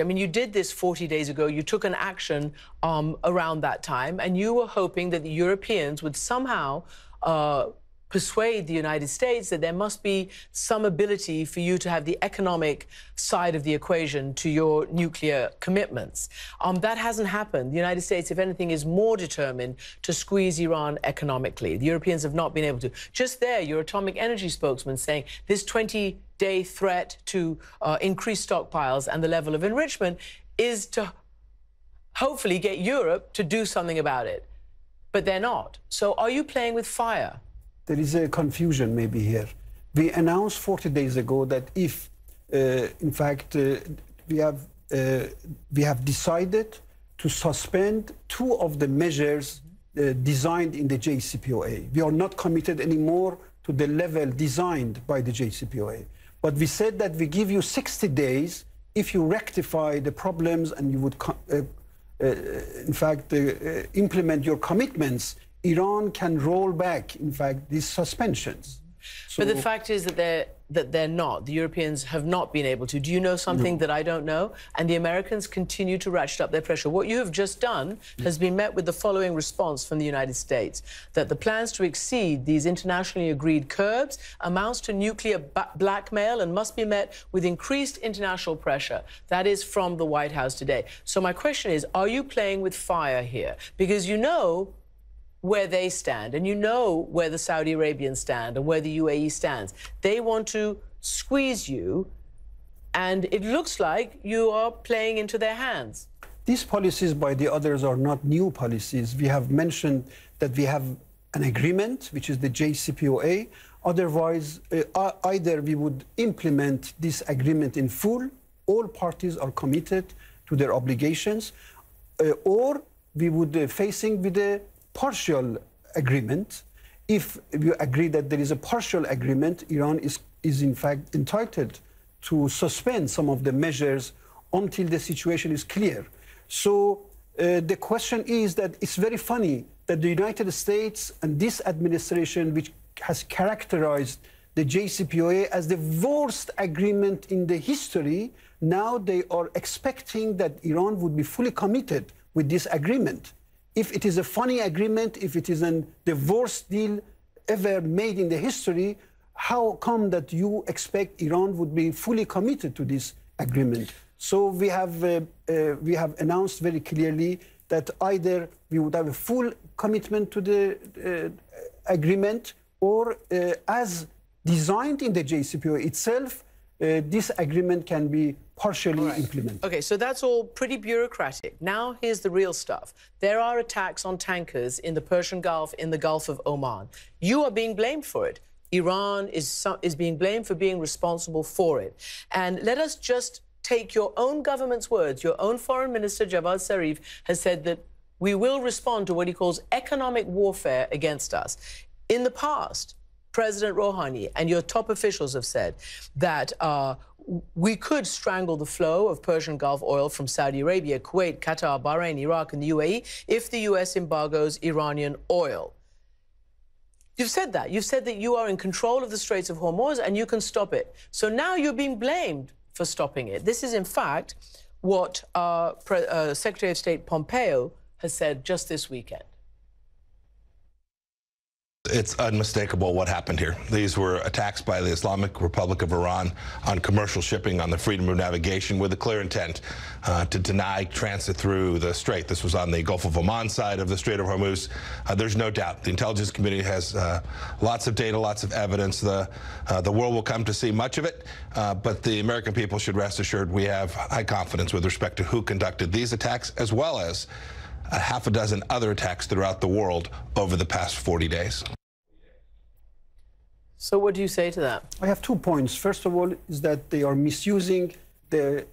I mean, you did this 40 days ago. You took an action around that time, and you were hoping that the Europeans would somehow persuade the United States that there must be some ability for you to have the economic side of the equation to your nuclear commitments. That hasn't happened. The United States, if anything, is more determined to squeeze Iran economically. The Europeans have not been able to. Just there, your atomic energy spokesman saying this 20-day threat to increase stockpiles and the level of enrichment is to hopefully get Europe to do something about it. But they're not. So are you playing with fire? There is a confusion maybe here. We announced 40 days ago that if, in fact, we have decided to suspend two of the measures designed in the JCPOA. We are not committed anymore to the level designed by the JCPOA. But we said that we give you 60 days if you rectify the problems and you would, implement your commitments. Iran can roll back, in fact, these suspensions. So, but the fact is that they're not. The Europeans have not been able to. Do you know something that I don't know? And the Americans continue to ratchet up their pressure. What you have just done has been met with the following response from the United States, that the plans to exceed these internationally agreed curbs amounts to nuclear blackmail and must be met with increased international pressure. That is from the White House today. So my question is, are you playing with fire here? Because you know where they stand, and you know where the Saudi Arabians stand and where the UAE stands. They want to squeeze you, and it looks like you are playing into their hands. These policies by the others are not new policies. We have mentioned that we have an agreement, which is the JCPOA. Otherwise, either we would implement this agreement in full, all parties are committed to their obligations, or we would be facing with a partial agreement. If you agree that there is a partial agreement, Iran is in fact entitled to suspend some of the measures until the situation is clear. So the question is that it's very funny that the United States and this administration, which has characterized the JCPOA as the worst agreement in the history, now they are expecting that Iran would be fully committed with this agreement. If it is a funny agreement, if it is the worst deal ever made in the history, how come that you expect Iran would be fully committed to this agreement? So we have announced very clearly that either we would have a full commitment to the agreement, or as designed in the JCPOA itself, this agreement can be partially implemented. Okay, so that's all pretty bureaucratic. Now here's the real stuff. There are attacks on tankers in the Persian Gulf, in the Gulf of Oman. You are being blamed for it. Iran is being blamed for being responsible for it. And let us just take your own government's words. Your own foreign minister, Javad Zarif, has said that we will respond to what he calls economic warfare against us. In the past, President Rouhani and your top officials have said that we could strangle the flow of Persian Gulf oil from Saudi Arabia, Kuwait, Qatar, Bahrain, Iraq, and the UAE if the U.S. embargoes Iranian oil. You've said that. You've said that you are in control of the Straits of Hormuz and you can stop it. So now you're being blamed for stopping it. This is, in fact, what Secretary of State Pompeo has said just this weekend. It's unmistakable what happened here. These were attacks by the Islamic Republic of Iran on commercial shipping on the freedom of navigation with a clear intent to deny transit through the strait. This was on the Gulf of Oman side of the Strait of Hormuz. There's no doubt the intelligence community has lots of data, lots of evidence. The world will come to see much of it, but the American people should rest assured we have high confidence with respect to who conducted these attacks, as well as a half a dozen other attacks throughout the world over the past 40 days. So what do you say to that? I have 2 points. First of all, is that they are misusing the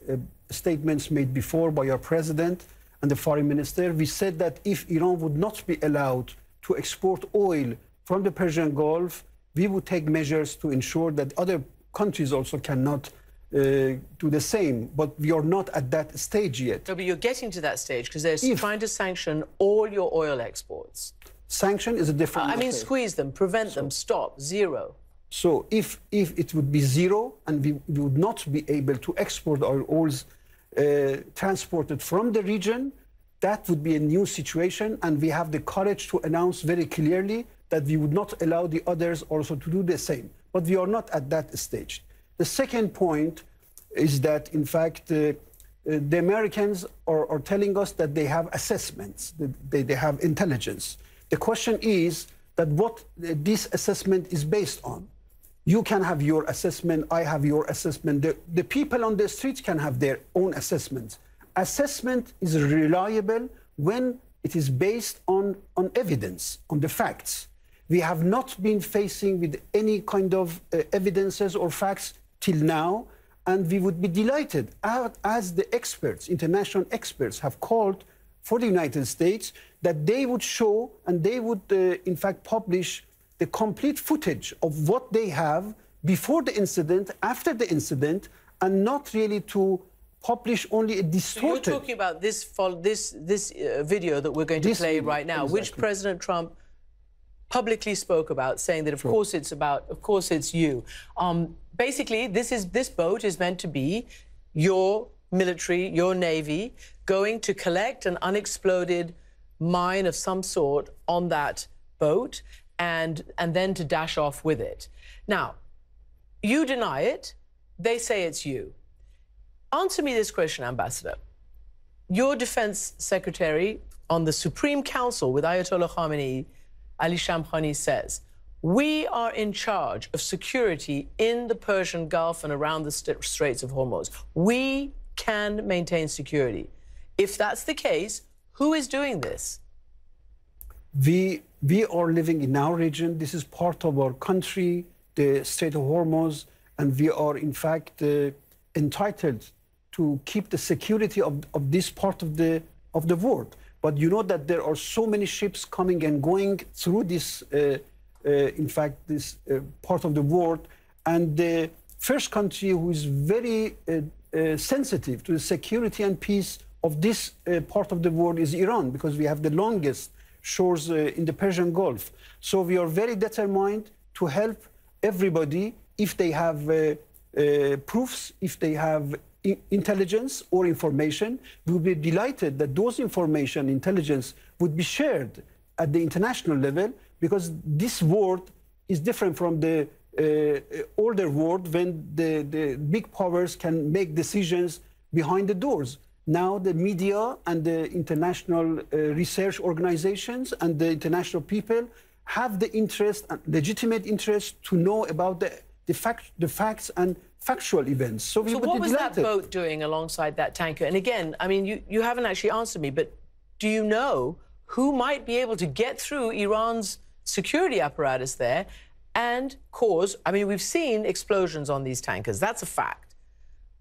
statements made before by our president and the foreign minister. We said that if Iran would not be allowed to export oil from the Persian Gulf, we would take measures to ensure that other countries also cannot do the same. But we are not at that stage yet. No, but you're getting to that stage because they're trying to sanction all your oil exports. Sanction is a different matter. I mean, squeeze them, prevent them, stop, zero. So if it would be zero and we would not be able to export our oils transported from the region, that would be a new situation, and we have the courage to announce very clearly that we would not allow the others also to do the same. But we are not at that stage. The second point is that, in fact, the Americans are telling us that they have assessments, that they have intelligence. The question is that what this assessment is based on. You can have your assessment, I have your assessment. The people on the streets can have their own assessments. Assessment is reliable when it is based on evidence, on the facts. We have not been facing with any kind of evidences or facts till now, and we would be delighted, as the experts, international experts, have called for the United States, that they would show and they would, in fact, publish the complete footage of what they have before the incident, after the incident, and not really to publish only a distorted... So you're talking about this video that we're going to play right now, exactly, which President Trump publicly spoke about, saying that of course it's about, of course it's you. Basically, this boat is meant to be your military, your Navy, going to collect an unexploded mine of some sort on that boat and then to dash off with it. Now, you deny it, they say it's you. Answer me this question, Ambassador. Your defense secretary on the Supreme Council with Ayatollah Khamenei, Ali Shamkhani, says, we are in charge of security in the Persian Gulf and around the Straits of Hormuz. We can maintain security. If that's the case, who is doing this? We are living in our region. This is part of our country, the Strait of Hormuz, and we are, in fact, entitled to keep the security of this part of the world. But you know that there are so many ships coming and going through this, in fact, this part of the world. And the first country who is very sensitive to the security and peace of this part of the world is Iran, because we have the longest shores in the Persian Gulf. So we are very determined to help everybody if they have proofs, if they have intelligence or information. We would be delighted that those information, intelligence, would be shared at the international level, because this world is different from the older world when the big powers can make decisions behind the doors. Now the media and the international research organizations and the international people have the interest, legitimate interest, to know about the facts and factual events. So what was that boat doing alongside that tanker? And again, I mean, you haven't actually answered me, but do you know who might be able to get through Iran's security apparatus there and cause, I mean, we've seen explosions on these tankers, that's a fact.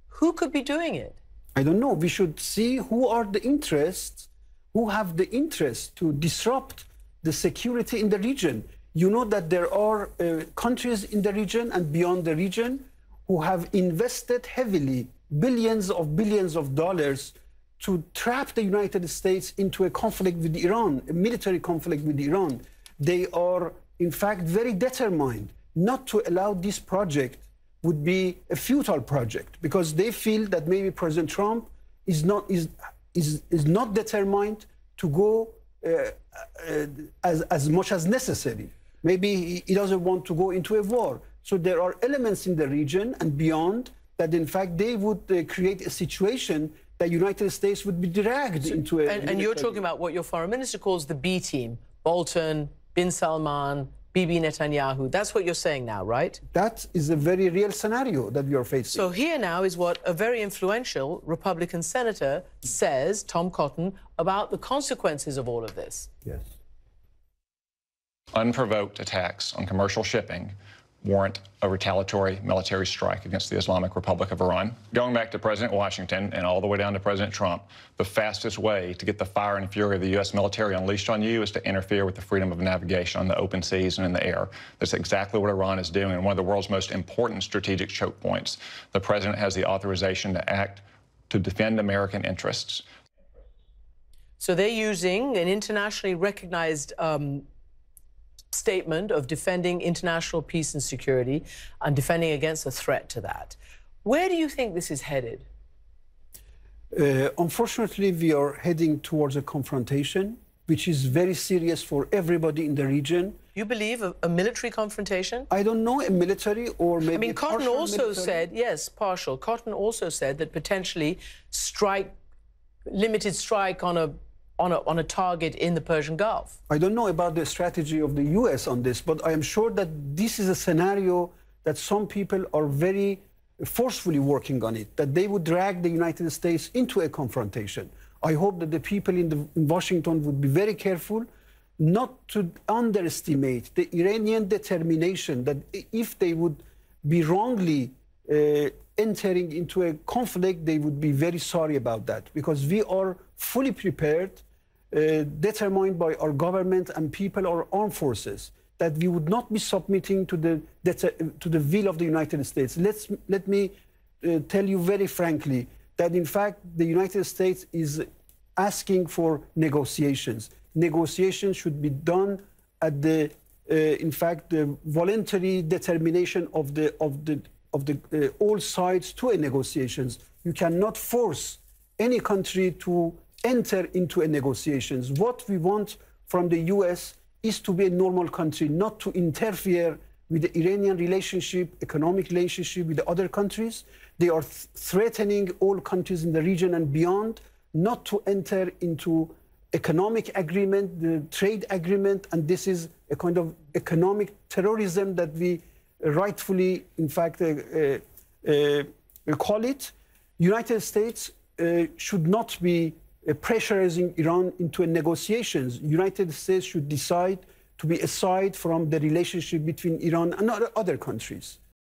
Who could be doing it? I don't know. We should see who are the interests, who have the interest to disrupt the security in the region. You know that there are countries in the region and beyond the region who have invested heavily billions of dollars to trap the United States into a conflict with Iran, a military conflict with Iran. They are, in fact, very determined not to allow this project would be a futile project, because they feel that maybe President Trump is not determined to go as much as necessary. Maybe he doesn't want to go into a war. So there are elements in the region and beyond that, in fact, they would create a situation that United States would be dragged into a... And you're talking about what your foreign minister calls the B team, Bolton, Bin Salman, Bibi Netanyahu. That's what you're saying now, right? That is a very real scenario that we are facing. So here now is what a very influential Republican senator says, Tom Cotton, about the consequences of all of this. Yes. Unprovoked attacks on commercial shipping warrant a retaliatory military strike against the Islamic Republic of Iran. Going back to President Washington and all the way down to President Trump, the fastest way to get the fire and fury of the U.S. military unleashed on you is to interfere with the freedom of navigation on the open seas and in the air. That's exactly what Iran is doing, and one of the world's most important strategic choke points. The president has the authorization to act to defend American interests. So they're using an internationally recognized statement of defending international peace and security and defending against a threat to that. Where do you think this is headed? Unfortunately, we are heading towards a confrontation, which is very serious for everybody in the region. You believe a military confrontation? I don't know, a military or maybe. I mean, Cotton also said, yes, partial. Cotton also said that potentially limited strike on a target in the Persian Gulf. I don't know about the strategy of the U.S. on this, but I am sure that this is a scenario that some people are very forcefully working on it, that they would drag the United States into a confrontation. I hope that the people in Washington would be very careful not to underestimate the Iranian determination that if they would be wrongly entering into a conflict, they would be very sorry about that, because we are fully prepared, determined by our government and people, our armed forces, that we would not be submitting to the will of the United States. Let me tell you very frankly that, in fact, the United States is asking for negotiations. Negotiations should be done at the, in fact, the voluntary determination of all sides to a negotiations. You cannot force any country to enter into a negotiations. What we want from the U.S. is to be a normal country, not to interfere with the Iranian relationship, economic relationship with the other countries. They are threatening all countries in the region and beyond not to enter into economic agreement, the trade agreement, and this is a kind of economic terrorism that we rightfully, in fact, call it. United States should not be pressurizing Iran into a negotiations. United States should decide to be aside from the relationship between Iran and other countries.